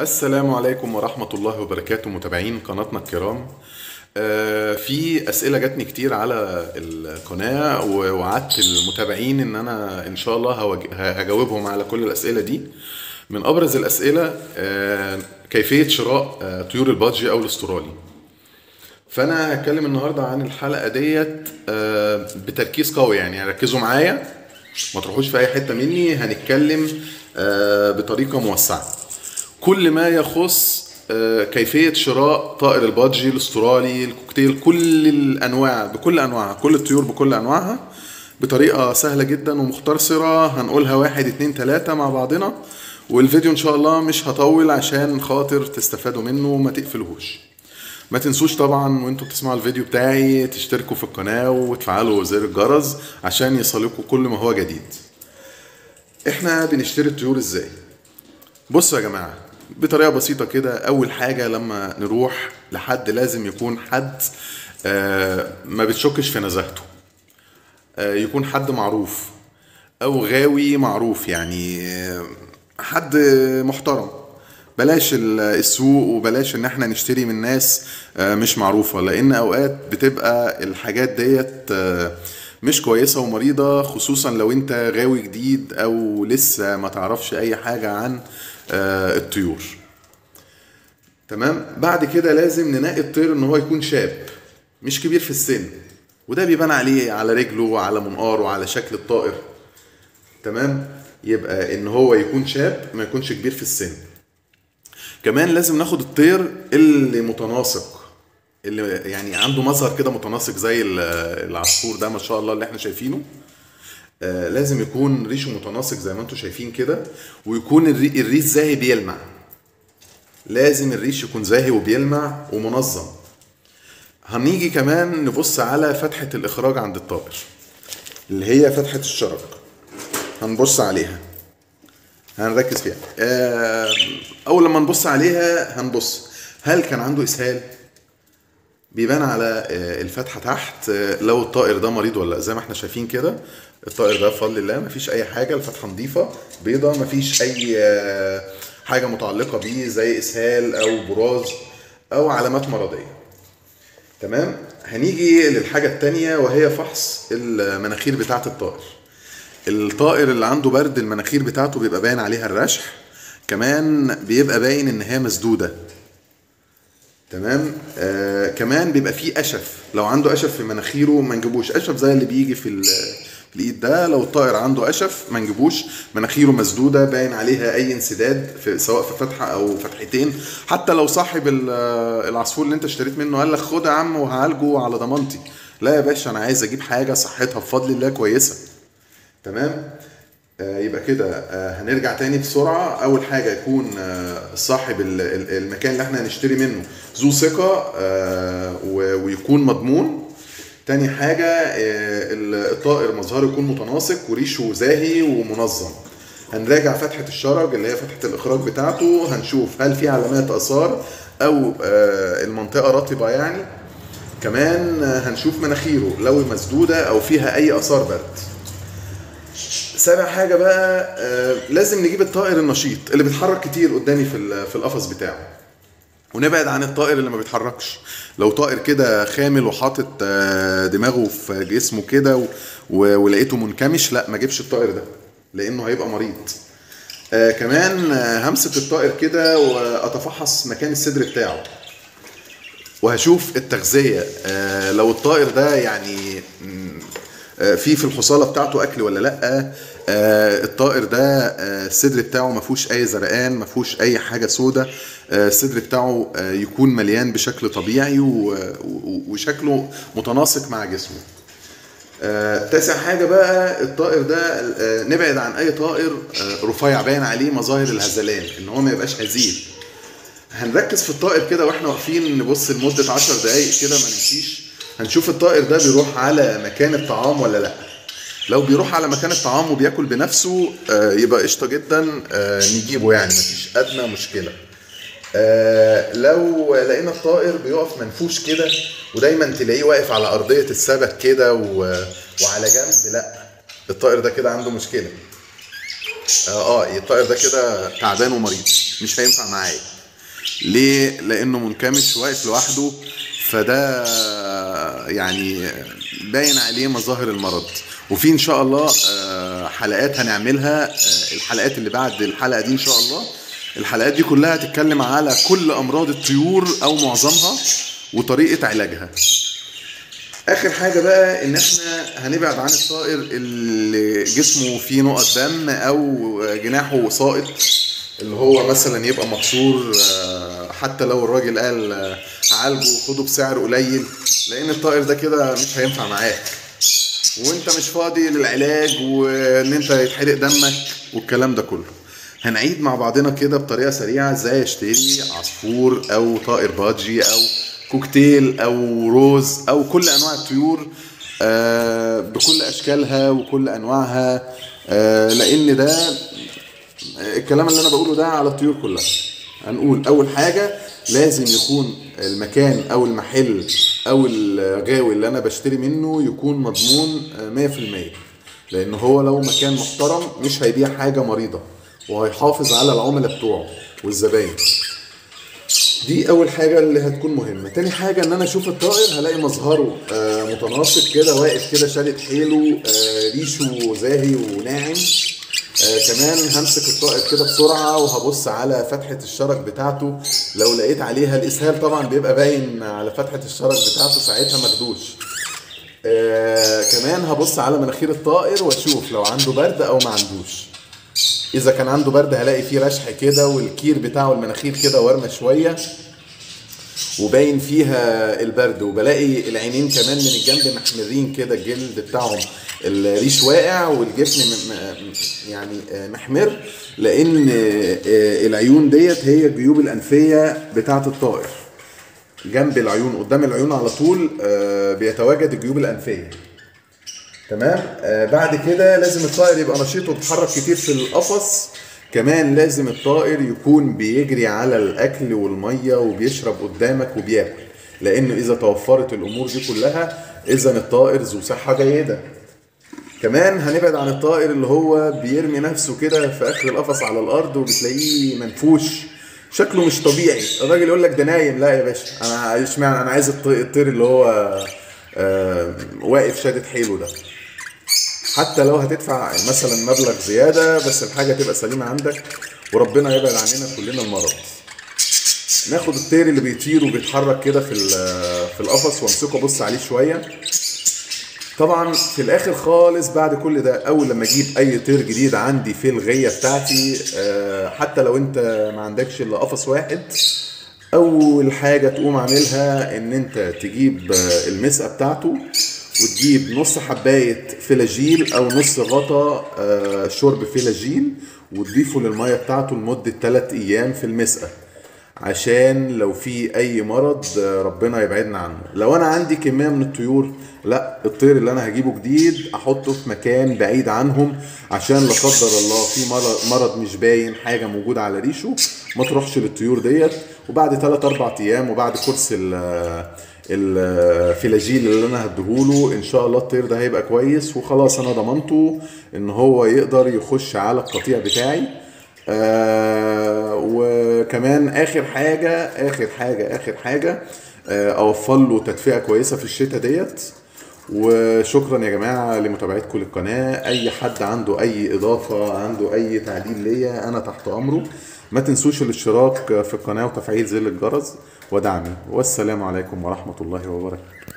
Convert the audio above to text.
السلام عليكم ورحمة الله وبركاته متابعين قناتنا الكرام. في أسئلة جاتني كتير على القناة ووعدت المتابعين إن أنا إن شاء الله هجاوبهم على كل الأسئلة دي. من أبرز الأسئلة كيفية شراء طيور البادجي أو الأسترالي. فأنا هتكلم النهاردة عن الحلقة ديت بتركيز قوي، يعني ركزوا معايا ما تروحوش في أي حتة مني. هنتكلم بطريقة موسعة كل ما يخص كيفية شراء طائر البادجي الأسترالي، الكوكتيل، كل الأنواع بكل أنواعها، كل الطيور بكل أنواعها، بطريقة سهلة جدا ومختصرة هنقولها 1 2 3 مع بعضنا. والفيديو إن شاء الله مش هطول عشان خاطر تستفادوا منه وما تقفلوهوش. ما تنسوش طبعا وانتوا بتسمعوا الفيديو بتاعي تشتركوا في القناة وتفعلوا زر الجرس عشان يصلكوا كل ما هو جديد. احنا بنشتري الطيور ازاي؟ بصوا يا جماعة بطريقة بسيطة كده. أول حاجة لما نروح لحد لازم يكون حد ما بتشكش في نزاهته، يكون حد معروف أو غاوي معروف، يعني حد محترم. بلاش السوق وبلاش إن احنا نشتري من ناس مش معروفة، لأن أوقات بتبقى الحاجات ديت مش كويسة ومريضة، خصوصا لو انت غاوي جديد او لسه ما تعرفش اي حاجة عن الطيور. تمام. بعد كده لازم ننقي الطير ان هو يكون شاب مش كبير في السن، وده بيبان عليه على رجله وعلى منقاره وعلى شكل الطائر. تمام. يبقى ان هو يكون شاب ما يكونش كبير في السن. كمان لازم ناخد الطير اللي متناسق، اللي يعني عنده مظهر كده متناسق زي العصفور ده ما شاء الله اللي احنا شايفينه. لازم يكون ريشه متناسق زي ما انتم شايفين كده، ويكون الريش زاهي بيلمع. لازم الريش يكون زاهي وبيلمع ومنظم. هنيجي كمان نبص على فتحة الإخراج عند الطائر اللي هي فتحة الشرق، هنبص عليها هنركز فيها. أول لما نبص عليها هنبص هل كان عنده إسهال؟ بيبان على الفتحة تحت لو الطائر ده مريض ولا لا. زي ما احنا شايفين كده الطائر ده بفضل الله مفيش أي حاجة، الفتحة نظيفة بيضة مفيش أي حاجة متعلقة بيه زي إسهال أو براز أو علامات مرضية. تمام. هنيجي للحاجة التانية وهي فحص المناخير بتاعة الطائر. الطائر اللي عنده برد المناخير بتاعته بيبقى باين عليها الرشح، كمان بيبقى باين إن هي مسدودة. تمام. كمان بيبقى فيه أشف، لو عنده أشف في مناخيره ما نجيبوش. أشف زي اللي بيجي في الإيد ده، لو الطائر عنده أشف ما نجيبوش. مناخيره مسدودة باين عليها أي انسداد سواء في فتحة أو فتحتين. حتى لو صاحب العصفور اللي أنت اشتريت منه قال لك خد يا عم وهعالجه على ضمانتي، لا يا باشا أنا عايز أجيب حاجة صحتها بفضل الله كويسة. تمام. يبقى كده هنرجع تاني بسرعة. أول حاجة يكون صاحب المكان اللي احنا هنشتري منه ذو ثقة ويكون مضمون. تاني حاجة الطائر مظهره يكون متناسق وريشه زاهي ومنظم. هنراجع فتحة الشرج اللي هي فتحة الإخراج بتاعته، هنشوف هل في علامات آثار أو المنطقة رطبة يعني. كمان هنشوف مناخيره لو مسدودة أو فيها أي آثار برد. 7 حاجة بقى لازم نجيب الطائر النشيط اللي بيتحرك كتير قدامي في القفص بتاعه، ونبعد عن الطائر اللي ما بيتحركش. لو طائر كده خامل وحاطط دماغه في جسمه كده ولقيته منكمش، لا ما اجيبش الطائر ده لانه هيبقى مريض. كمان همسك الطائر كده واتفحص مكان الصدر بتاعه وهشوف التغذية. لو الطائر ده يعني في الحصاله بتاعته اكل ولا لا. الطائر ده الصدر بتاعه ما فيهوش اي زرقان، ما فيهوش اي حاجه سودة. الصدر بتاعه يكون مليان بشكل طبيعي وشكله متناسق مع جسمه. 9 حاجه بقى الطائر ده نبعد عن اي طائر رفيع باين عليه مظاهر الهزلان ان هو ما يبقاش هزيل. هنركز في الطائر كده واحنا واقفين نبص لمده 10 دقائق كده ما نمشيش، هنشوف الطائر ده بيروح على مكان الطعام ولا لا. لو بيروح على مكان الطعام وبياكل بنفسه يبقى قشطه جدا، نجيبه يعني مفيش ادنى مشكله. لو لقينا الطائر بيقف منفوش كده ودايما تلاقيه واقف على ارضيه السبت كده وعلى جنب، لا الطائر ده كده عنده مشكله. الطائر ده كده تعبان ومريض. مش هينفع معايا. ليه؟ لانه منكمش واقف لوحده، فده يعني باين عليه مظاهر المرض. وفي ان شاء الله حلقات هنعملها، الحلقات اللي بعد الحلقه دي ان شاء الله، الحلقات دي كلها هتتكلم على كل امراض الطيور او معظمها وطريقه علاجها. اخر حاجه بقى ان احنا هنبعد عن الطائر اللي جسمه فيه نقط دم او جناحه ساقط، اللي هو مثلا يبقى مكسور. حتى لو الراجل قال عالجه وخده بسعر قليل، لان الطائر ده كده مش هينفع معاك، وانت مش فاضي للعلاج وان انت يتحرق دمك والكلام ده كله. هنعيد مع بعضنا كده بطريقه سريعه ازاي اشتري عصفور او طائر بادجي او كوكتيل او روز او كل انواع الطيور بكل اشكالها وكل انواعها، لان ده الكلام اللي انا بقوله ده على الطيور كلها. هنقول اول حاجه لازم يكون المكان او المحل او الغاوي اللي انا بشتري منه يكون مضمون 100%، لان هو لو مكان محترم مش هيبيع حاجه مريضه وهيحافظ على العملاء بتوعه والزباين. دي اول حاجه اللي هتكون مهمه. تاني حاجه ان انا اشوف الطائر هلاقي مظهره متناسق كده، واقف كده شادد حيله، ريشه زاهي وناعم. كمان همسك الطائر كده بسرعه وهبص على فتحه الشرج بتاعته، لو لقيت عليها الاسهال طبعا بيبقى باين على فتحه الشرج بتاعته، ساعتها مخدوش. كمان هبص على مناخير الطائر واشوف لو عنده برد او ما عندوش. اذا كان عنده برد هلاقي فيه رشح كده، والكير بتاعه المناخير كده وارمه شويه وباين فيها البرد، وبلاقي العينين كمان من الجنب محمرين كده، الجلد بتاعهم الريش واقع والجفن يعني محمر، لان العيون ديت هي الجيوب الانفيه بتاعه الطائر. جنب العيون قدام العيون على طول بيتواجد الجيوب الانفيه. تمام. بعد كده لازم الطائر يبقى نشيط وبيتحرك كتير في القفص. كمان لازم الطائر يكون بيجري على الاكل والميه وبيشرب قدامك وبياكل، لانه اذا توفرت الامور دي كلها اذا الطائر ذو صحه جيده. كمان هنبعد عن الطائر اللي هو بيرمي نفسه كده في اخر القفص على الارض وبتلاقيه منفوش شكله مش طبيعي. الراجل يقول لك ده نايم. لا يا باشا، انا اشمعنى، انا عايز الطير اللي هو واقف شادد حيله ده. حتى لو هتدفع مثلا مبلغ زياده بس الحاجه تبقى سليمه عندك، وربنا يبعد عننا كلنا المرض. ناخد الطير اللي بيطير وبيتحرك كده في القفص وامسكه ابص عليه شويه. طبعا في الاخر خالص بعد كل ده، اول لما اجيب اي طير جديد عندي في الغيه بتاعتي، حتى لو انت ما عندكش الا قفص واحد، اول حاجه تقوم عاملها ان انت تجيب المسقه بتاعته وتجيب نص حبايه فلاجيل او نص غطا شرب فلاجيل وتضيفه للميه بتاعته لمده 3 ايام في المسقه، عشان لو في اي مرض ربنا يبعدنا عنه. لو انا عندي كميه من الطيور، لا، الطير اللي انا هجيبه جديد احطه في مكان بعيد عنهم، عشان لا قدر الله في مرض مش باين، حاجه موجوده على ريشه، ما تروحش للطيور ديت. وبعد 3 4 ايام وبعد كورس الفلاجيل اللي انا هديهوله ان شاء الله الطير ده هيبقى كويس، وخلاص انا ضمنته ان هو يقدر يخش على القطيع بتاعي. وكمان اخر حاجه اوفر له تدفئه كويسه في الشتاء ديت. وشكرا يا جماعه لمتابعتكم للقناه. اي حد عنده اي اضافه، عنده اي تعديل ليا، انا تحت امره. ما تنسوش الاشتراك في القناه وتفعيل زر الجرس ودعمي، والسلام عليكم ورحمه الله وبركاته.